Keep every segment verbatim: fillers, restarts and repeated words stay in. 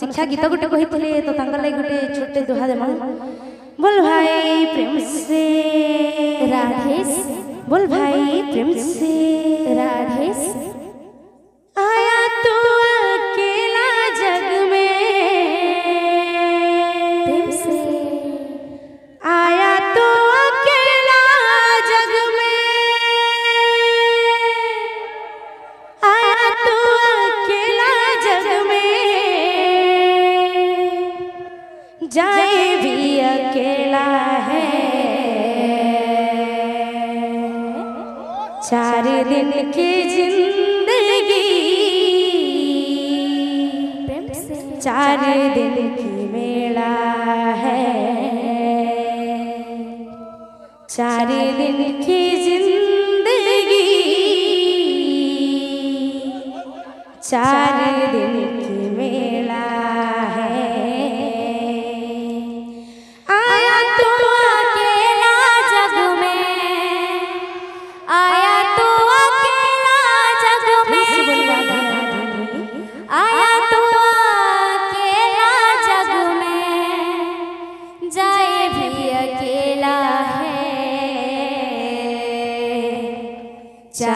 शिक्षा गीत गोटे कही तो गोटे छोटे दोहा देमा बोल भाई प्रेम से राधेश बोल भाई प्रेम से राधेश आया तू अकेला जग में प्रेम से आया तू अकेला जग में आया तू अकेला जग में जाए भी अकेला है चार दिन की जिंदगी चार दिन की मेला है चार दिन की जिंदगी चार दिन की मेला है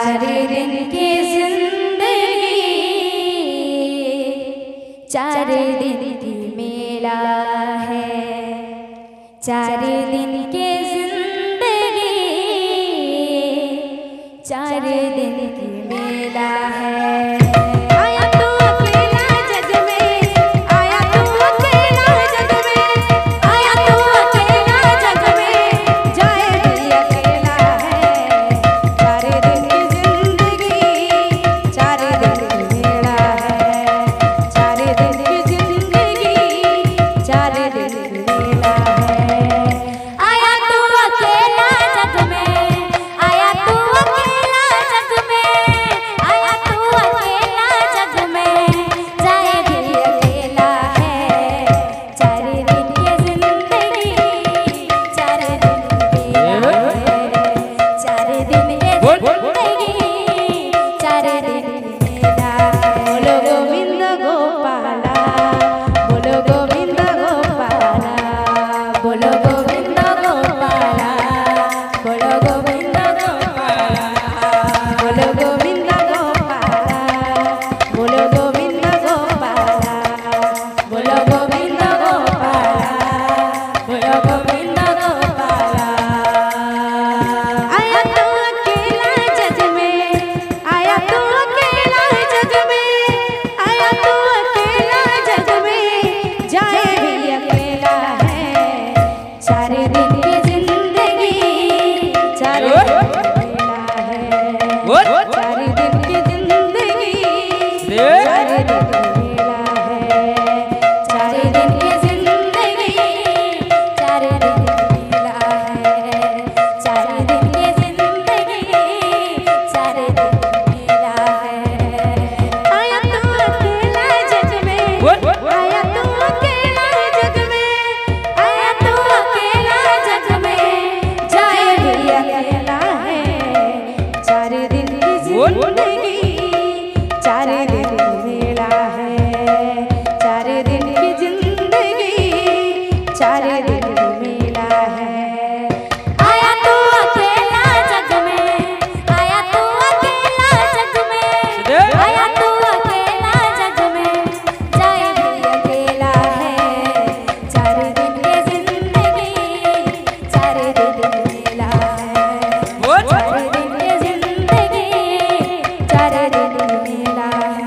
चार दिन की जिंदगी चार दिन की मेला है चार दिन की जिंदगी चार दिन की मेला है I don't care. सारे दिन की जिंदगी सारे दिन मेला है, सारे दिन की जिंदगी सारे दिन मेला है, सारे दिन की जिंदगी सारे दिन मेला है। आया तू अकेला जग में, आया तू अकेला जग में, आया तू अकेला जग में, जाए भी अकेला है। सारे दिन जिंदगी चार दिन मेला है, चार दिन की जिंदगी चार दिन मेला है। आया तू अकेला जग में, आया तू अकेला जग में, आया तू अकेला जग में, जाए भी अकेला है। चार दिन की जिंदगी चार दिन मेला है, चार दिन जिंदगी चार दिन मेला है।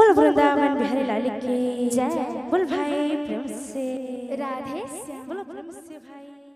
बोल वृंदावन बिहारी लाल की जय। बोल भाई प्रेम से राधे, बोलो प्रेम से भाई।